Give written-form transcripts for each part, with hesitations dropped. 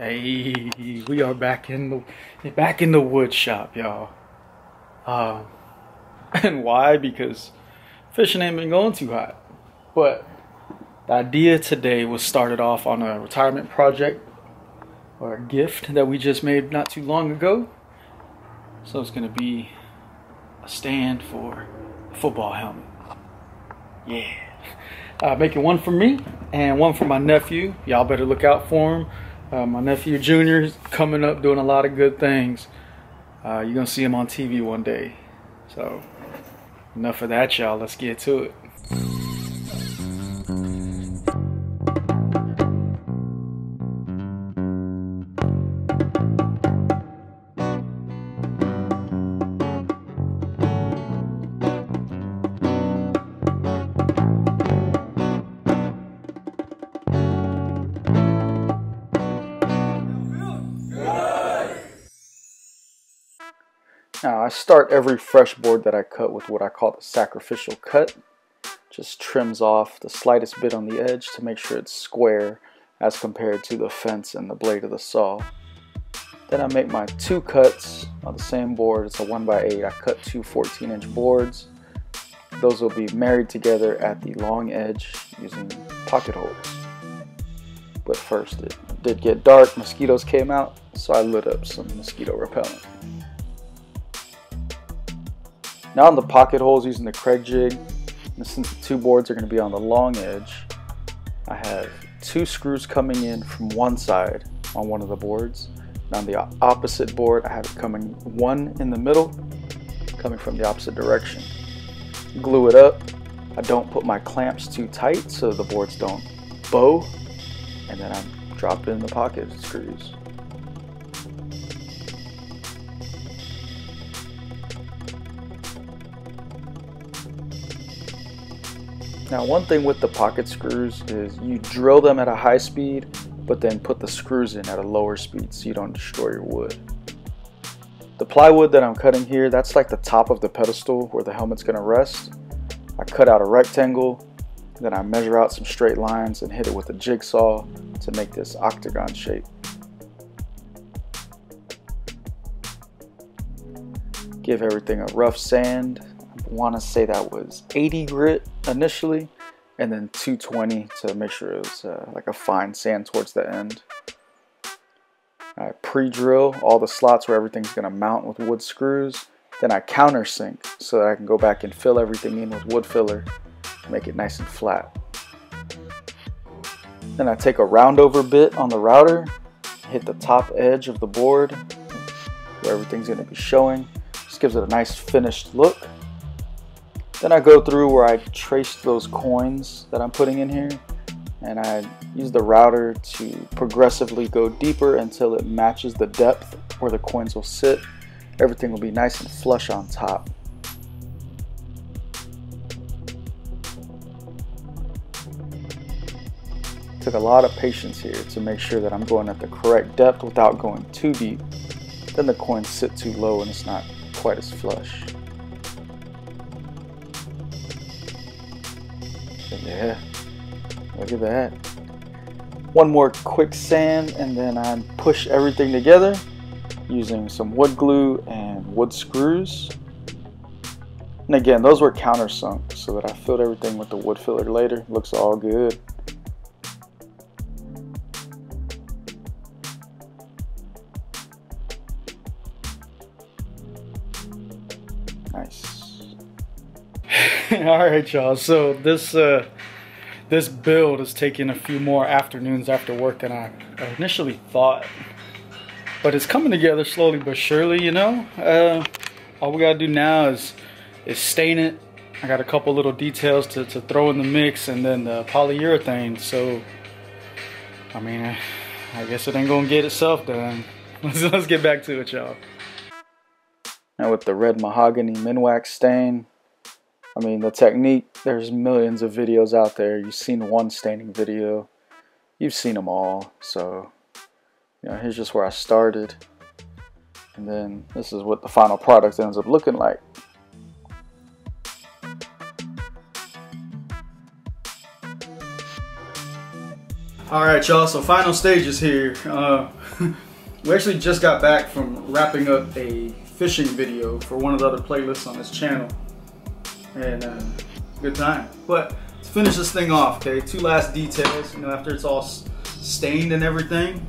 Hey, we are back in the wood shop, y'all. And why? Because fishing ain't been going too hot. But the idea today was started off on a retirement project or a gift that we just made not too long ago. So it's gonna be a stand for a football helmet. Yeah, making one for me and one for my nephew. Y'all better look out for him. My nephew Junior is coming up doing a lot of good things. You're gonna see him on TV one day. So enough of that, y'all. Let's get to it. Now, I start every fresh board that I cut with what I call the sacrificial cut. Just trims off the slightest bit on the edge to make sure it's square as compared to the fence and the blade of the saw. Then I make my two cuts on the same board. It's a 1x8. I cut two 14-inch boards. Those will be married together at the long edge using pocket holders. But first, it did get dark. Mosquitoes came out, so I lit up some mosquito repellent. Now on the pocket holes using the Kreg jig, and since the two boards are going to be on the long edge, I have two screws coming in from one side on one of the boards. And on the opposite board, I have it coming one in the middle, coming from the opposite direction. Glue it up. I don't put my clamps too tight so the boards don't bow. And then I drop in the pocket screws. Now, one thing with the pocket screws is you drill them at a high speed, but then put the screws in at a lower speed so you don't destroy your wood. The plywood that I'm cutting here, that's like the top of the pedestal where the helmet's gonna rest. I cut out a rectangle, then I measure out some straight lines and hit it with a jigsaw to make this octagon shape. Give everything a rough sand. Want to say that was 80 grit initially and then 220 to make sure it was like a fine sand towards the end. I pre-drill all the slots where everything's going to mount with wood screws. Then I countersink so that I can go back and fill everything in with wood filler to make it nice and flat. Then I take a roundover bit on the router, hit the top edge of the board where everything's going to be showing. Just gives it a nice finished look. Then I go through where I traced those coins that I'm putting in here, and I use the router to progressively go deeper until it matches the depth where the coins will sit. Everything will be nice and flush on top. Took a lot of patience here to make sure that I'm going at the correct depth without going too deep. Then the coins sit too low and it's not quite as flush. Yeah, look at that. One more quick sand and then I push everything together using some wood glue and wood screws. And again, those were countersunk so that I filled everything with the wood filler later. Looks all good. Nice. All right, y'all, so this build is taking a few more afternoons after work than I initially thought, but it's coming together slowly but surely, you know. All we gotta do now is stain it. I got a couple little details to throw in the mix, and then the polyurethane. So I mean, I guess it ain't gonna get itself done. Let's get back to it, y'all. Now with the red mahogany Minwax stain, I mean, the technique, there's millions of videos out there. You've seen one staining video. You've seen them all. So, you know, here's just where I started. And then this is what the final product ends up looking like. All right, y'all, so final stages here. We actually just got back from wrapping up a fishing video for one of the other playlists on this channel. And good time. But let's finish this thing off, okay? Two last details, you know, after it's all stained and everything.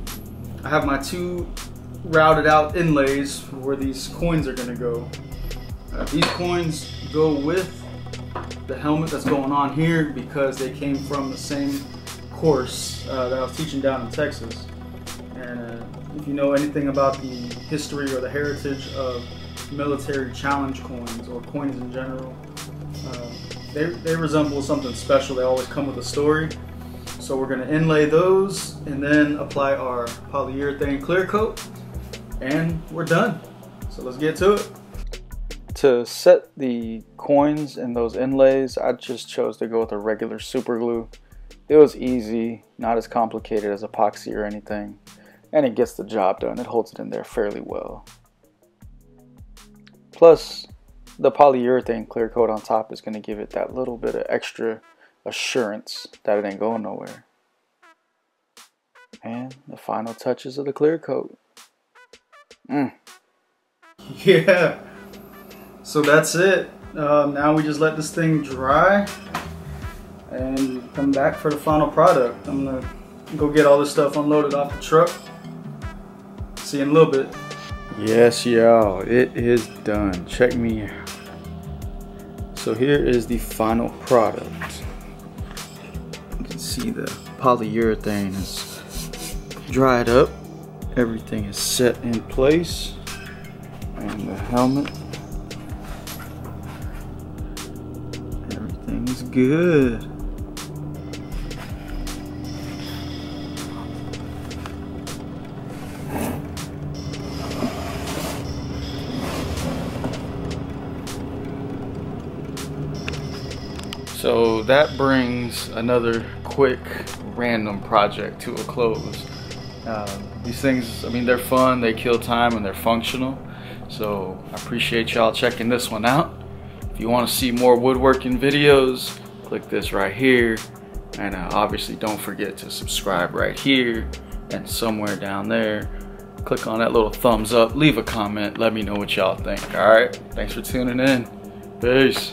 I have my two routed out inlays where these coins are gonna go. These coins go with the helmet that's going on here because they came from the same course that I was teaching down in Texas. And if you know anything about the history or the heritage of military challenge coins or coins in general, they resemble something special. They always come with a story. So we're gonna inlay those and then apply our polyurethane clear coat, and we're done. So let's get to it. To set the coins and those inlays, I just chose to go with a regular super glue. It was easy, not as complicated as epoxy or anything, and it gets the job done. It holds it in there fairly well. Plus, the polyurethane clear coat on top is going to give it that little bit of extra assurance that it ain't going nowhere. And the final touches of the clear coat. Yeah, so that's it. Now we just let this thing dry and come back for the final product. I'm gonna go get all this stuff unloaded off the truck. See you in a little bit. Yes, y'all, it is done. Check me out. So here is the final product. You can see the polyurethane is dried up. Everything is set in place. And the helmet. Everything's good. So that brings another quick random project to a close. These things, I mean, they're fun, they kill time, and they're functional. So I appreciate y'all checking this one out. If you want to see more woodworking videos, click this right here. And obviously don't forget to subscribe right here and somewhere down there. Click on that little thumbs up, leave a comment, let me know what y'all think. All right, thanks for tuning in. Peace.